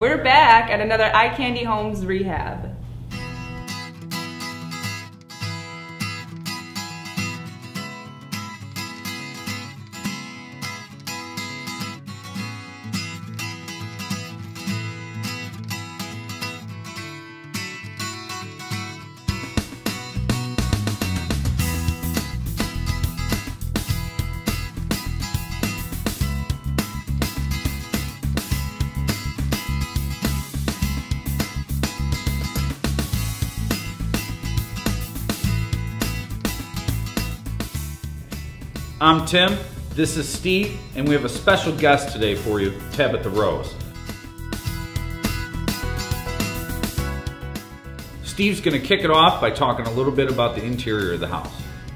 We're back at another iCandy Homes rehab. I'm Tim, this is Steve, and we have a special guest today for you, Tabitha Rose. Steve's going to kick it off by talking a little bit about the interior of the house.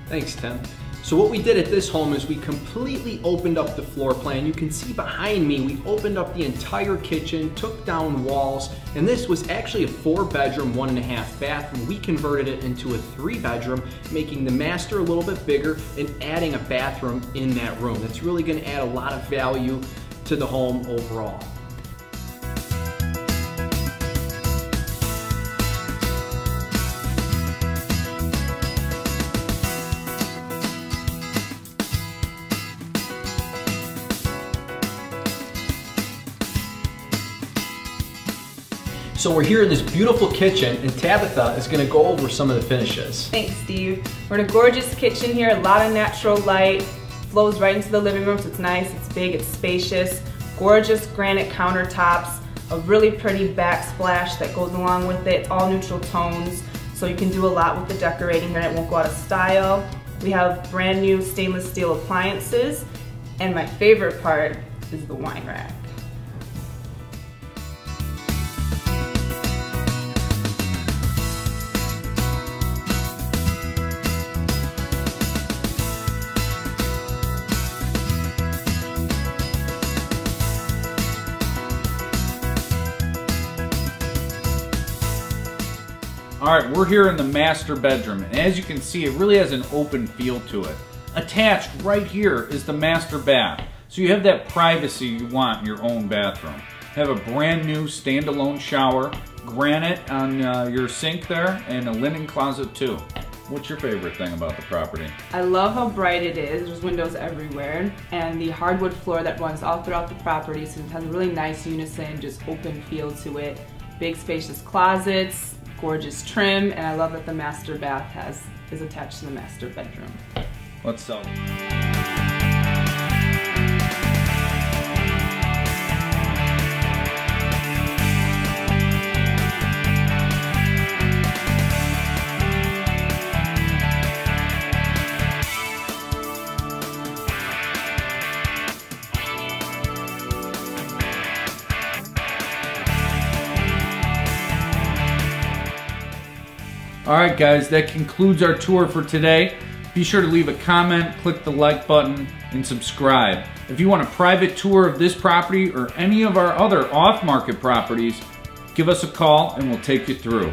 Thanks, Tim. So what we did at this home is we completely opened up the floor plan. You can see behind me, we opened up the entire kitchen, took down walls, and this was actually a 4-bedroom, 1.5-bathroom. We converted it into a 3-bedroom, making the master a little bit bigger and adding a bathroom in that room. That's really gonna add a lot of value to the home overall. So we're here in this beautiful kitchen, and Tabitha is going to go over some of the finishes. Thanks, Steve. We're in a gorgeous kitchen here, a lot of natural light, flows right into the living room, so it's nice, it's big, it's spacious, gorgeous granite countertops, a really pretty backsplash that goes along with it, all neutral tones, so you can do a lot with the decorating here, it won't go out of style. We have brand new stainless steel appliances, and my favorite part is the wine rack. Alright, we're here in the master bedroom, and as you can see, it really has an open feel to it. Attached right here is the master bath, so you have that privacy you want in your own bathroom. Have a brand new standalone shower, granite on your sink there, and a linen closet too. What's your favorite thing about the property? I love how bright it is, there's windows everywhere, and the hardwood floor that runs all throughout the property, so it has a really nice unison, just open feel to it. Big spacious closets, gorgeous trim, and I love that the master bath is attached to the master bedroom. Let's sell. Alright guys, that concludes our tour for today. Be sure to leave a comment, click the like button, and subscribe. If you want a private tour of this property or any of our other off-market properties, give us a call and we'll take you through.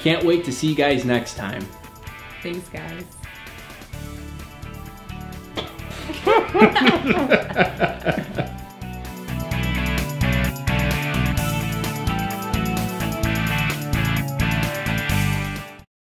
Can't wait to see you guys next time. Thanks guys.